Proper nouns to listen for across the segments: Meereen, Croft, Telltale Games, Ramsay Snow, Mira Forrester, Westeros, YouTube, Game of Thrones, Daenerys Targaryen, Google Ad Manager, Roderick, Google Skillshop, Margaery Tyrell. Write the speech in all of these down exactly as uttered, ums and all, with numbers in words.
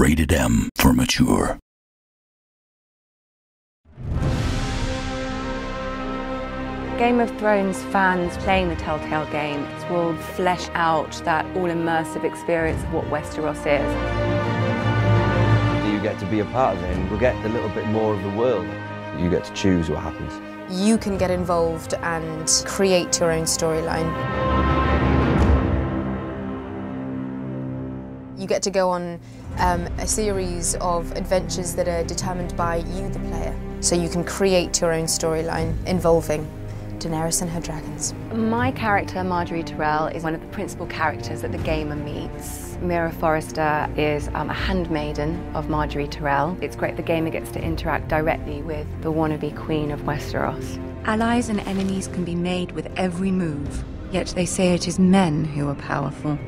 Rated M for mature. Game of Thrones fans playing the Telltale Games will flesh out that all-immersive experience of what Westeros is. You get to be a part of it and you'll get a little bit more of the world. You get to choose what happens. You can get involved and create your own storyline. You get to go on um, a series of adventures that are determined by you, the player. So you can create your own storyline involving Daenerys and her dragons. My character, Margaery Tyrell, is one of the principal characters that the gamer meets. Mira Forrester is um, a handmaiden of Margaery Tyrell. It's great the gamer gets to interact directly with the wannabe queen of Westeros. Allies and enemies can be made with every move, yet they say it is men who are powerful.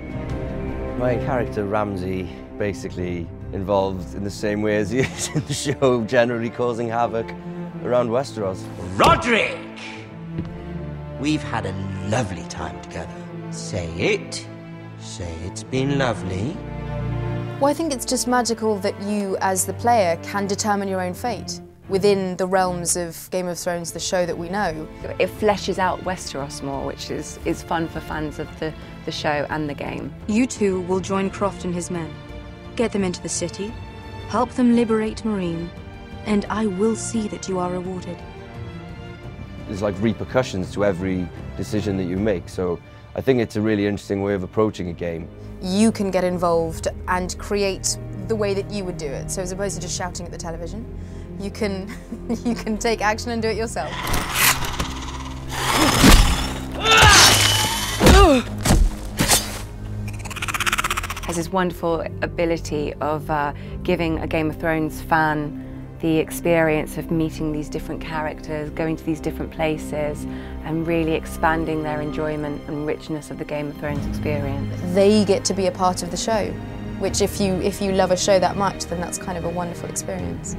My character, Ramsay, basically involved in the same way as he is in the show, generally causing havoc around Westeros. Roderick! We've had a lovely time together. Say it. Say it's been lovely. Well, I think it's just magical that you, as the player, can determine your own fate within the realms of Game of Thrones, the show that we know. It fleshes out Westeros more, which is, is fun for fans of the, the show and the game. You two will join Croft and his men, get them into the city, help them liberate Meereen, and I will see that you are rewarded. There's like repercussions to every decision that you make, so I think it's a really interesting way of approaching a game. You can get involved and create the way that you would do it, so as opposed to just shouting at the television, you can you can take action and do it yourself. Has this wonderful ability of uh, giving a Game of Thrones fan the experience of meeting these different characters, going to these different places, and really expanding their enjoyment and richness of the Game of Thrones experience. They get to be a part of the show, which if you, if you love a show that much, then that's kind of a wonderful experience.